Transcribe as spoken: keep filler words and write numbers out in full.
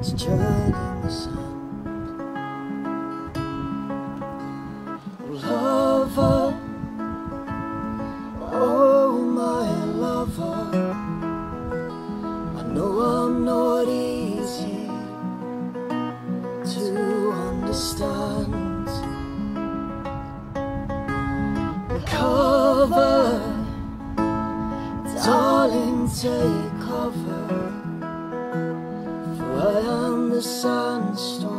is shining the sun. Lover, oh my lover, I know I'm not easy to understand. Cover, darling, take cover, for I am the sandstorm.